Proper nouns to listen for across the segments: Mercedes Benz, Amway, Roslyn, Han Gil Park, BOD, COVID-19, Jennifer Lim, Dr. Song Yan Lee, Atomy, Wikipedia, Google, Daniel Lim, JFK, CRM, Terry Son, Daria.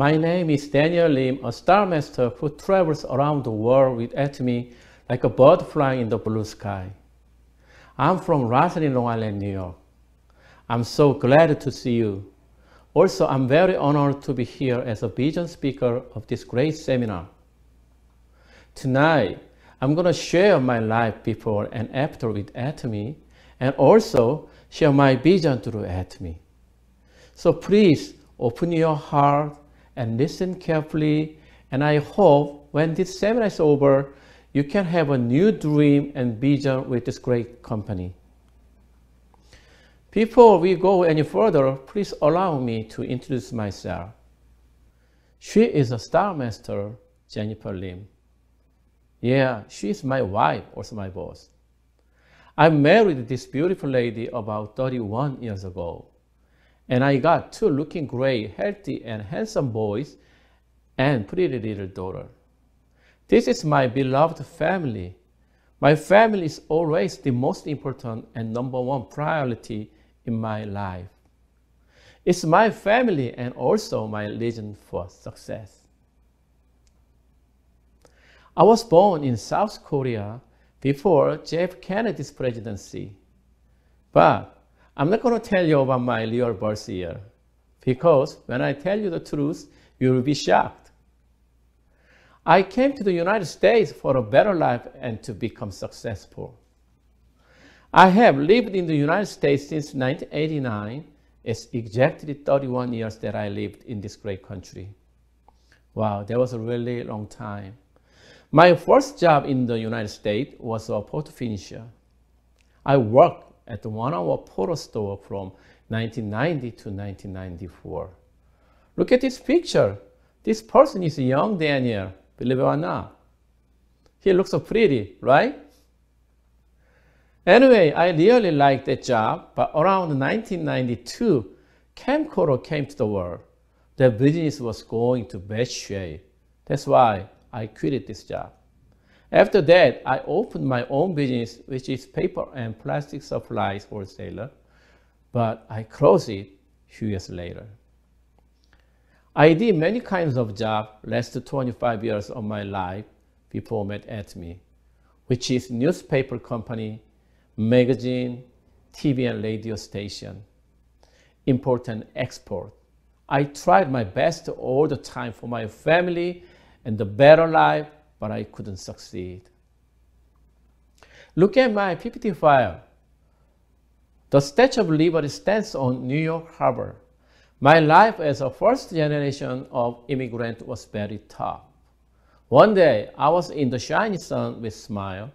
My name is Daniel Lim, a star master who travels around the world with Atomy like a bird flying in the blue sky. I'm from Roslyn, Long Island, New York. I'm so glad to see you. Also, I'm very honored to be here as a vision speaker of this great seminar. Tonight, I'm going to share my life before and after with Atomy, and also share my vision through Atomy. So please open your heart and listen carefully, and I hope when this seminar is over, you can have a new dream and vision with this great company. Before we go any further, please allow me to introduce myself. She is a star master, Jennifer Lim. Yeah, she is my wife, also my boss. I married this beautiful lady about 31 years ago. And I got two looking great, healthy and handsome boys and pretty little daughter. This is my beloved family. My family is always the most important and #1 priority in my life. It's my family and also my religion for success. I was born in South Korea before JFK Kennedy's presidency, but I'm not going to tell you about my real birth year, because when I tell you the truth, you will be shocked. I came to the United States for a better life and to become successful. I have lived in the United States since 1989. It's exactly 31 years that I lived in this great country. Wow, that was a really long time. My first job in the United States was a photo finisher. I worked at the one-hour photo store from 1990 to 1994. Look at this picture. This person is young Daniel, believe it or not. He looks so pretty, right? Anyway, I really liked that job, but around 1992, camcorder came to the world. The business was going to bad shape. That's why I quit this job. After that, I opened my own business, which is paper and plastic supplies wholesaler, but I closed it a few years later. I did many kinds of jobs last 25 years of my life before I met Atomy, which is newspaper company, magazine, TV and radio station, import and export. I tried my best all the time for my family and the better life, but I couldn't succeed. Look at my PPT file. The Statue of Liberty stands on New York Harbor. My life as a first generation of immigrant was very tough. One day I was in the shining sun with smile,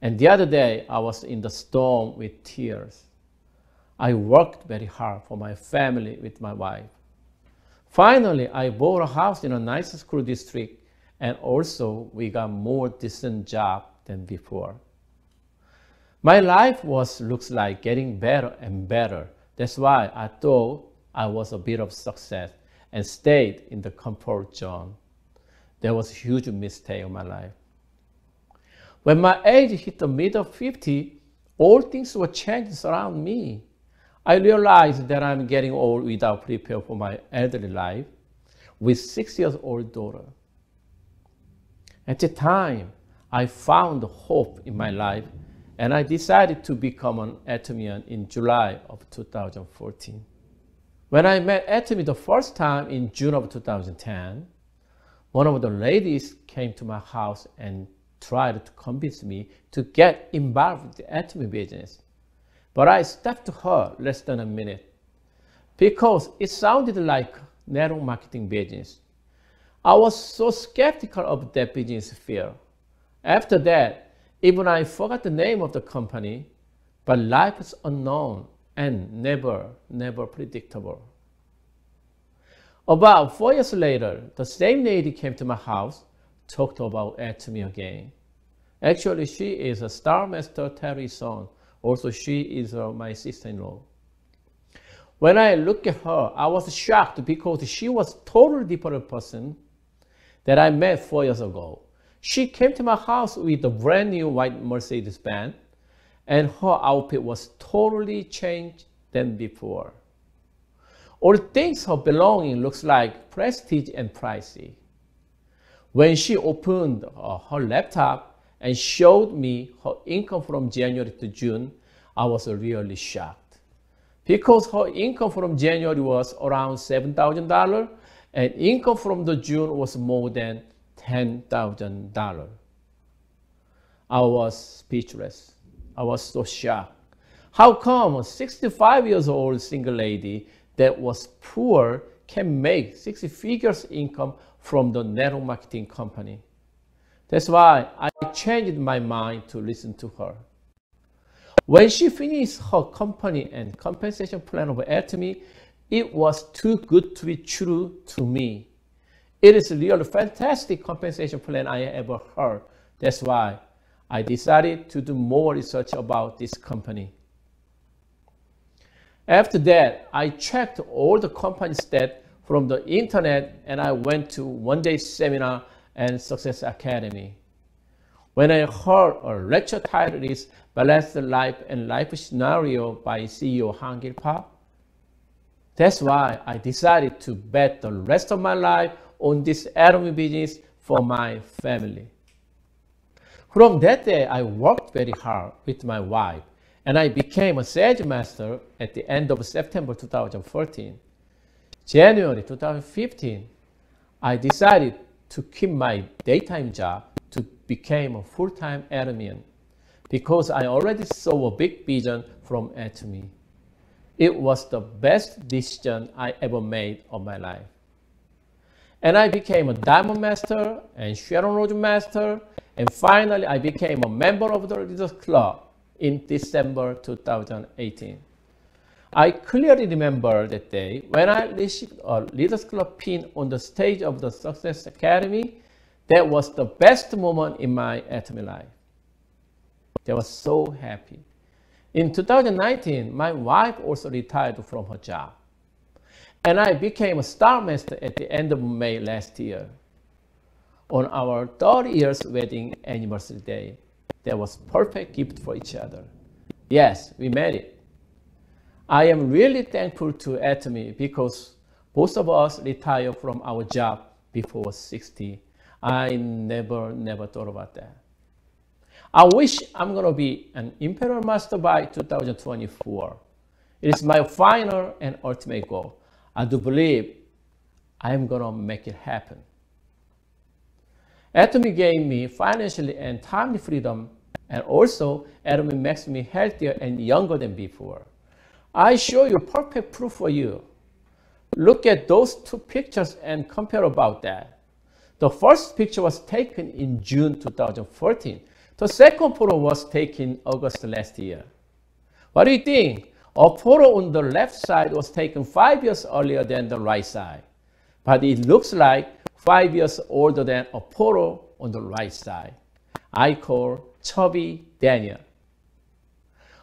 and the other day I was in the storm with tears. I worked very hard for my family with my wife. Finally, I bought a house in a nice school district, and also we got more decent job than before. My life looks like getting better and better. That's why I thought I was a bit of success and stayed in the comfort zone. That was a huge mistake in my life. When my age hit the middle 50, all things were changing around me. I realized that I'm getting old without preparing for my elderly life with 6-year-old daughter. At the time, I found hope in my life, and I decided to become an Atomian in July of 2014. When I met Atomy the first time in June of 2010, one of the ladies came to my house and tried to convince me to get involved with the Atomy business. But I stopped her less than a minute, because it sounded like narrow marketing business. I was so skeptical of that business field. After that, even I forgot the name of the company, but life is unknown and never predictable. About 4 years later, the same lady came to my house, talked about Atomy again. Actually, she is a star master, Terry Son. Also, she is my sister-in-law. When I looked at her, I was shocked because she was a totally different person that I met 4 years ago. She came to my house with a brand new white Mercedes Benz, and her outfit was totally changed than before. or thinks her belonging looks like prestige and pricey. When she opened her laptop and showed me her income from January to June, I was really shocked, because her income from January was around $7,000 and income from the June was more than $10,000. I was speechless. I was so shocked. How come a 65-year-old single lady that was poor can make six-figure income from the network marketing company? That's why I changed my mind to listen to her. When she finished her company and compensation plan of Atomy, it was too good to be true to me. It is a really fantastic compensation plan I ever heard. That's why I decided to do more research about this company. After that, I checked all the companies that from the internet, and I went to one-day seminar and Success Academy. When I heard a lecture titled is Balanced Life and Life Scenario by CEO Han Gil Park, that's why I decided to bet the rest of my life on this Atomy business for my family. From that day, I worked very hard with my wife, and I became a sales master at the end of September 2014. January 2015, I decided to quit my daytime job to become a full-time Atomyan, because I already saw a big vision from Atomy. It was the best decision I ever made of my life. And I became a Diamond Master and Sharon Rose Master, and finally I became a member of the Leaders Club in December 2018. I clearly remember that day when I received a Leaders Club pin on the stage of the Success Academy. That was the best moment in my Atomy life. I was so happy. In 2019, my wife also retired from her job, and I became a Star Master at the end of May last year. On our 3rd wedding anniversary day, that was perfect gift for each other. Yes, we made it. I am really thankful to Atomy because both of us retired from our job before 60. I never thought about that. I wish I'm going to be an Imperial Master by 2024. It is my final and ultimate goal. I do believe I am going to make it happen. Atomy gave me financially and timely freedom, and also Atomy makes me healthier and younger than before. I show you perfect proof for you. Look at those two pictures and compare about that. The first picture was taken in June 2014. The second photo was taken August last year. What do you think? A photo on the left side was taken 5 years earlier than the right side, but it looks like 5 years older than a photo on the right side. I call Chubby Daniel.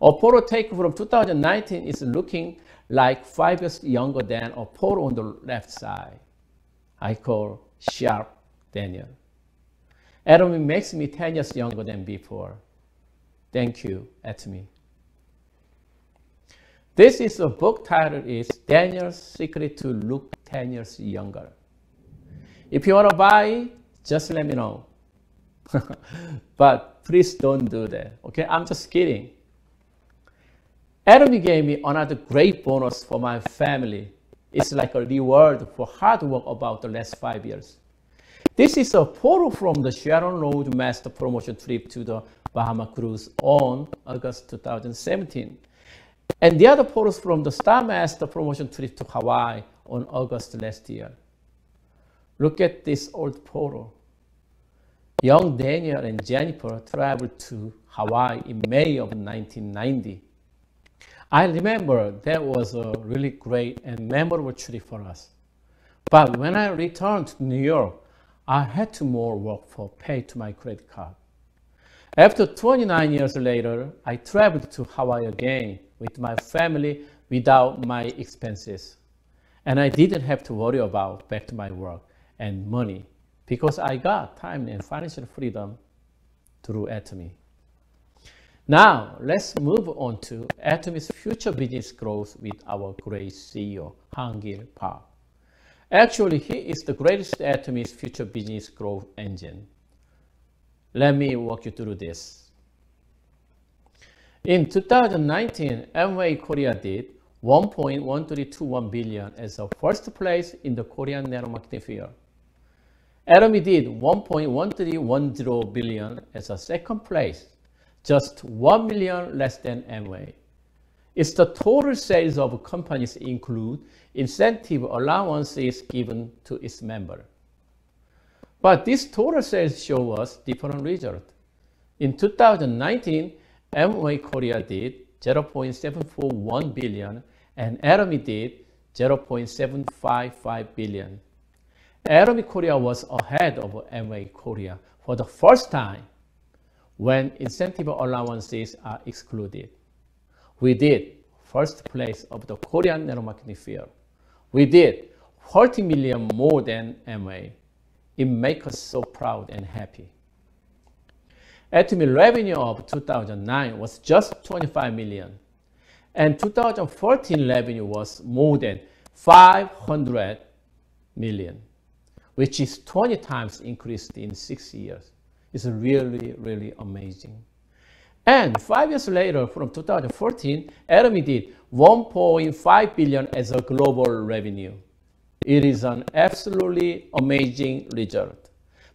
A photo taken from 2019 is looking like 5 years younger than a photo on the left side. I call Sharp Daniel. Atomy makes me 10 years younger than before. Thank you, Atomy. This is a book titled is Daniel's Secret to Look 10 Years Younger. If you want to buy it, just let me know. But please don't do that. Okay, I'm just kidding. Atomy gave me another great bonus for my family. It's like a reward for hard work about the last 5 years. This is a photo from the Sharon Rhodes Master promotion trip to the Bahama Cruise on August 2017. And the other photos from the Star Master promotion trip to Hawaii on August last year. Look at this old photo. Young Daniel and Jennifer traveled to Hawaii in May of 1990. I remember that was a really great and memorable trip for us. But when I returned to New York, I had to more work for pay to my credit card. After 29 years later, I traveled to Hawaii again with my family without my expenses. And I didn't have to worry about back to my work and money because I got time and financial freedom through Atomy. Now, let's move on to Atomy's future business growth with our great CEO, Han Gil Park. Actually, he is the greatest Atomy's future business growth engine. Let me walk you through this. In 2019, Amway Korea did 1.1321 billion as a first place in the Korean network marketing field. Atomy did 1.1310 billion as a second place, just 1 million less than Amway. It's the total sales of companies include incentive allowances given to its member. But these total sales show us different results. In 2019, Amway Korea did 0.741 billion and Atomy did 0.755 billion. Atomy Korea was ahead of Amway Korea for the first time when incentive allowances are excluded. We did first place of the Korean network marketing field. We did 40 million more than Amway. It makes us so proud and happy. Atomy revenue of 2009 was just 25 million, and 2014 revenue was more than 500 million, which is 20 times increased in 6 years. It's really, really amazing. And 5 years later, from 2014, Atomy did 1.5 billion as a global revenue. It is an absolutely amazing result.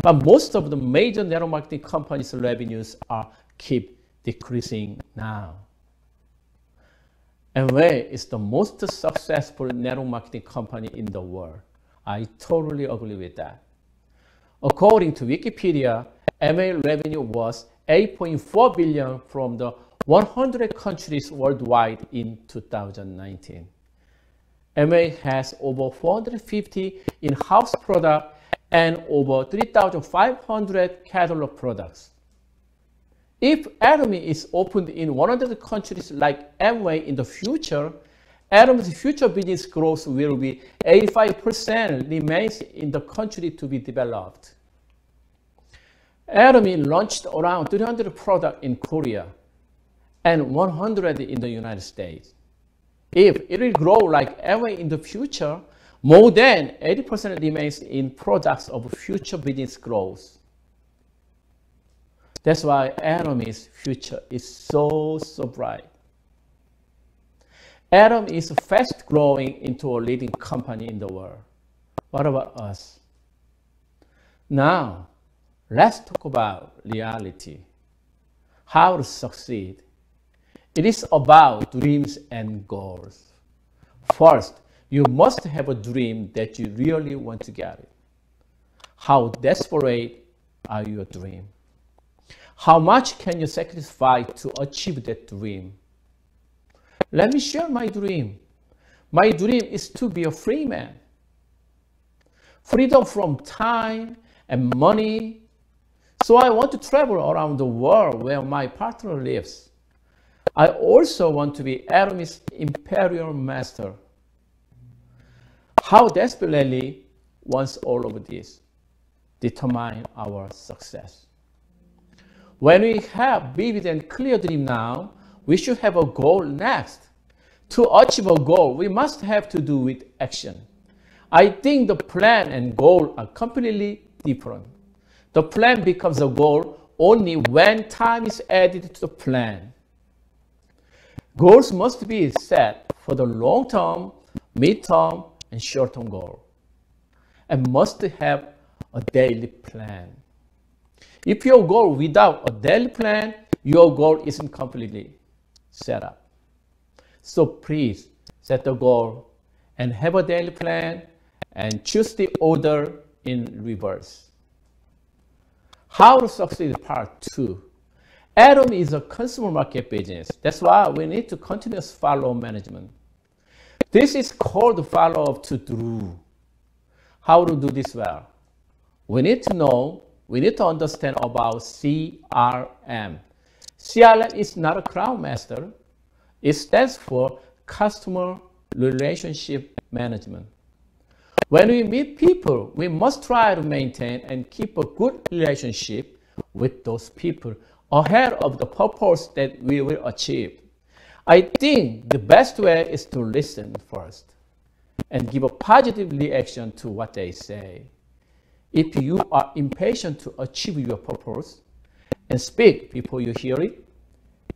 But most of the major network marketing companies' revenues are keep decreasing now. Amway is the most successful network marketing company in the world. I totally agree with that. According to Wikipedia, Amway revenue was 8.4 billion from the 100 countries worldwide in 2019. Amway has over 450 in-house products and over 3,500 catalog products. If Atomy is opened in 100 countries like Amway in the future, Atomy's future business growth will be 85% remains in the country to be developed. Atomy launched around 300 products in Korea and 100 in the United States. If it will grow like Amway in the future, more than 80% remains in products of future business growth. That's why Atomy's future is so bright. Atomy is fast growing into a leading company in the world. What about us? Now, let's talk about reality, how to succeed. It is about dreams and goals. First, you must have a dream that you really want to get it. How desperate are your dream? How much can you sacrifice to achieve that dream? Let me share my dream. My dream is to be a free man. Freedom from time and money. So I want to travel around the world where my partner lives. I also want to be Atomy's imperial master. How desperately wants all of this determine our success. When we have vivid and clear dream now, we should have a goal next. To achieve a goal, we must have to do with action. I think the plan and goal are completely different. The plan becomes a goal only when time is added to the plan. Goals must be set for the long-term, mid-term, and short-term goal, and must have a daily plan. If your goal without a daily plan, your goal isn't completely set up. So please set a goal and have a daily plan and choose the order in reverse. How to succeed part 2. Atomy is a consumer market business. That's why we need to continuously follow management. This is called the follow-up to do. How to do this well? We need to know, we need to understand about CRM. CRM is not a crowd master. It stands for Customer Relationship Management. When we meet people, we must try to maintain and keep a good relationship with those people ahead of the purpose that we will achieve. I think the best way is to listen first and give a positive reaction to what they say. If you are impatient to achieve your purpose and speak before you hear it,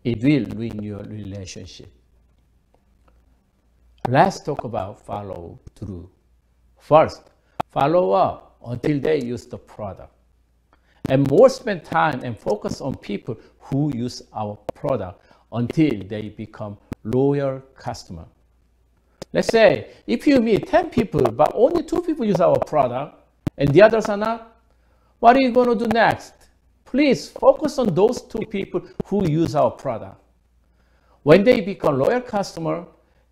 it will ruin your relationship. Let's talk about follow through. First, follow up until they use the product. And more spend time and focus on people who use our product until they become loyal customer. Let's say if you meet 10 people, but only 2 people use our product and the others are not, what are you going to do next? Please focus on those 2 people who use our product. When they become loyal customer,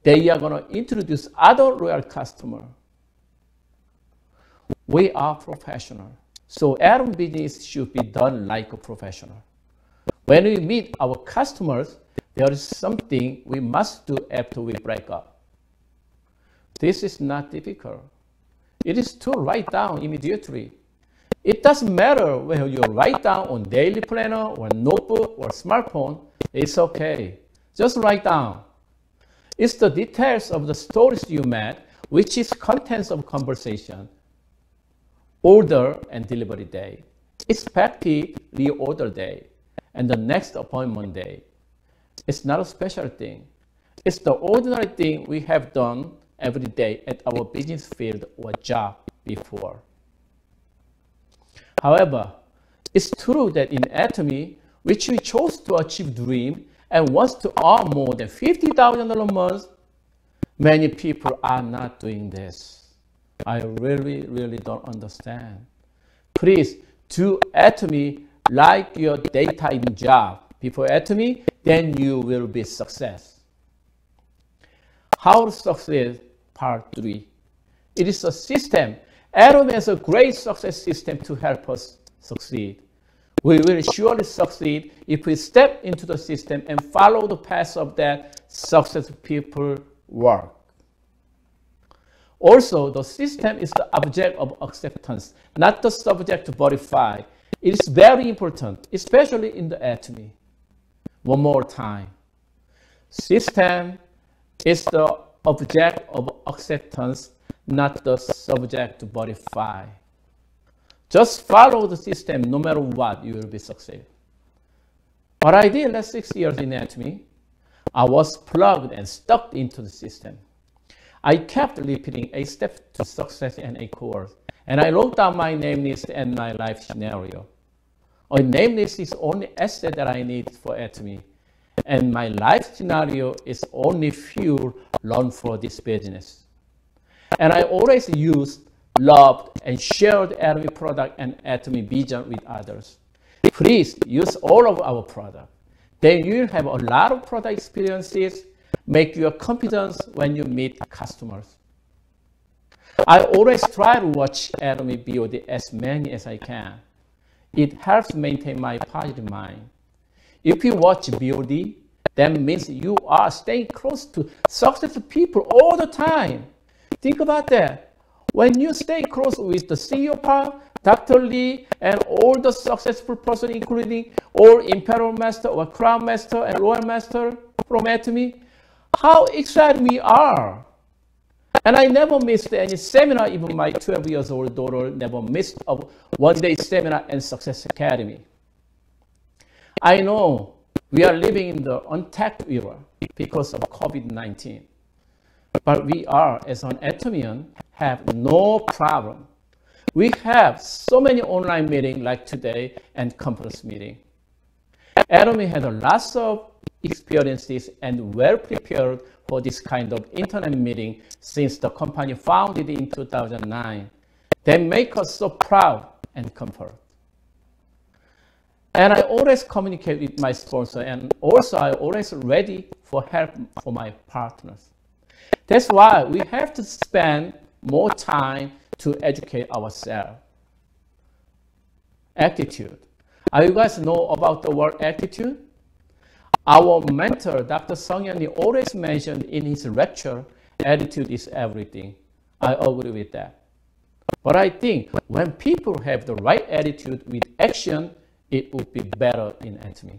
they are going to introduce other loyal customer. We are professional, so our business should be done like a professional. When we meet our customers, there is something we must do after we break up. This is not difficult. It is to write down immediately. It doesn't matter whether you write down on daily planner or notebook or smartphone. It's okay. Just write down. It's the details of the stories you met, which is contents of conversation, order and delivery day, expected reorder day, and the next appointment day. It's not a special thing. It's the ordinary thing we have done every day at our business field or job before. However, it's true that in Atomy, which we chose to achieve dream and wants to earn more than $50,000 a month, many people are not doing this. I really don't understand. Please do Atomy like your daytime job before Atomy, then you will be success. How to succeed part 3. It is a system. Atomy is a great success system to help us succeed. We will surely succeed if we step into the system and follow the path of that successful people work. Also, the system is the object of acceptance, not the subject to verify. It is very important, especially in the Atomy. One more time. System is the object of acceptance, not the subject to verify. Just follow the system. No matter what, you will be successful. What I did last 6 years in Atomy, I was plugged and stuck into the system. I kept repeating a step to success and a course, and I wrote down my name list and my life scenario. A name list is only asset that I need for Atomy, and my life scenario is only fuel learned for this business. And I always used, loved, and shared Atomy product and Atomy vision with others. Please use all of our product. Then you'll have a lot of product experiences, make your confidence when you meet customers. I always try to watch Atomy BOD as many as I can. It helps maintain my positive mind. If you watch BOD, that means you are staying close to successful people all the time. Think about that. When you stay close with the CEO Park, Dr. Lee, and all the successful person, including all Imperial Master or Crown Master and Royal Master from Atomy, how excited we are. And I never missed any seminar. Even my 12-year-old daughter never missed a one-day seminar and Success Academy. I know we are living in the untapped era because of COVID-19. But we are, as an Atomian, have no problem. We have so many online meetings like today and conference meeting. Atomy had lots of experiences and well prepared for this kind of internet meeting since the company founded in 2009. They make us so proud and comfort. And I always communicate with my sponsor, and also I always ready for help for my partners. That's why we have to spend more time to educate ourselves. Attitude. Are you guys know about the word attitude? Our mentor, Dr. Song Yan Lee, always mentioned in his lecture, attitude is everything. I agree with that. But I think when people have the right attitude with action, it would be better in Atomy.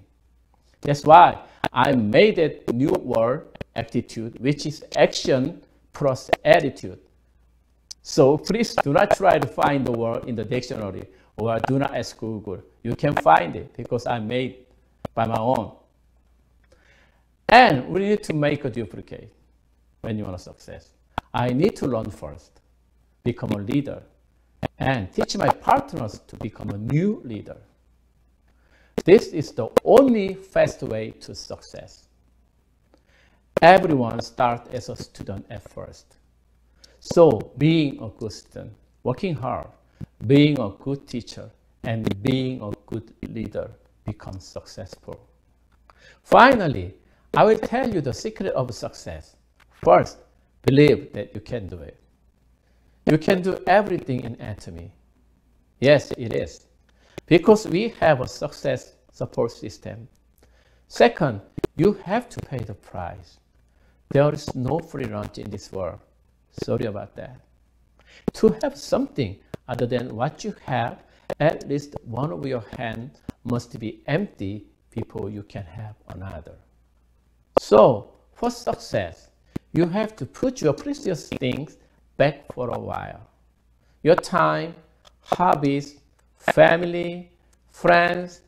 That's why I made it new word, aptitude, which is action plus attitude. So please do not try to find the word in the dictionary or do not ask Google. You can find it because I made it by my own. And we need to make a duplicate when you want to success. I need to learn first, become a leader, and teach my partners to become a new leader. This is the only fast way to success. Everyone starts as a student at first. So being a good student, working hard, being a good teacher, and being a good leader becomes successful. Finally, I will tell you the secret of success. First, believe that you can do it. You can do everything in Atomy. Yes, it is. Because we have a success support system. Second, you have to pay the price. There is no free lunch in this world. Sorry about that. To have something other than what you have, at least one of your hands must be empty before you can have another. So, for success, you have to put your precious things back for a while. Your time, hobbies, family, friends,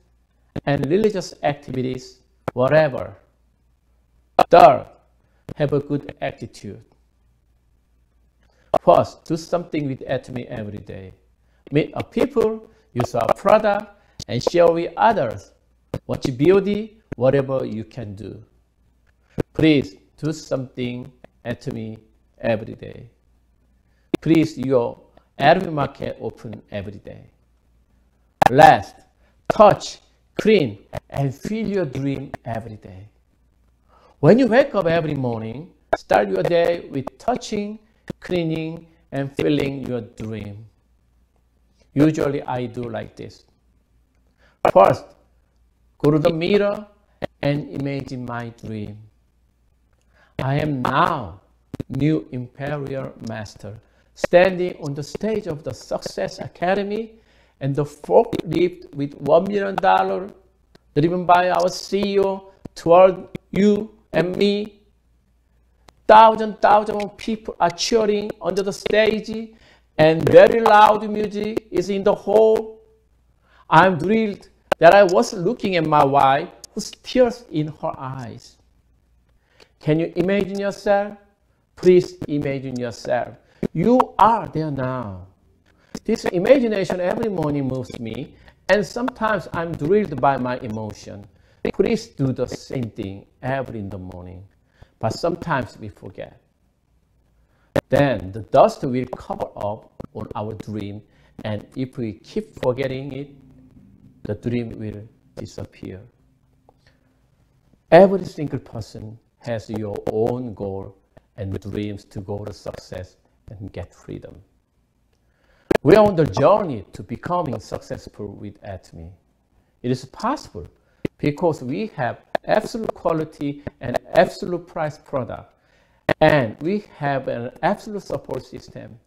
and religious activities, whatever. Third, have a good attitude. First, do something with Atomy every day. Meet our people, use our product, and share with others. Watch BOD, whatever you can do. Please do something Atomy every day. Please, your Atomy market open every day. Last, touch, clean, and feel your dream every day. When you wake up every morning, start your day with touching, cleaning, and feeling your dream. Usually I do like this. First, go to the mirror and imagine my dream. I am now new Imperial Master, standing on the stage of the Success Academy and the forklift with $1 million driven by our CEO toward you and me. Thousands of people are cheering under the stage and very loud music is in the hall. I'm thrilled that I was looking at my wife whose tears in her eyes. Can you imagine yourself? Please imagine yourself. You are there now. This imagination every morning moves me, and sometimes I'm thrilled by my emotion. Please do the same thing every in the morning, but sometimes we forget. Then the dust will cover up on our dream, and if we keep forgetting it, the dream will disappear. Every single person has your own goal and dreams to go to success and get freedom. We are on the journey to becoming successful with Atomy. It is possible because we have absolute quality and absolute price product, and we have an absolute support system.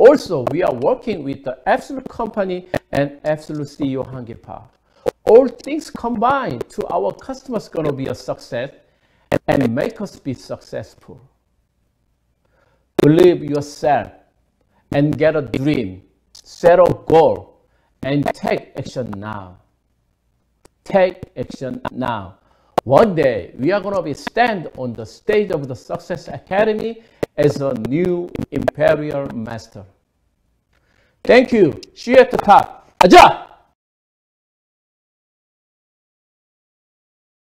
Also, we are working with the absolute company and absolute CEO Han Gil Park. All things combined to our customers going to be a success and make us be successful. Believe yourself and get a dream. Set a goal and take action now. Take action now. One day we are going to be stand on the stage of the Success Academy as a new Imperial Master. Thank you. See you at the top. Aja!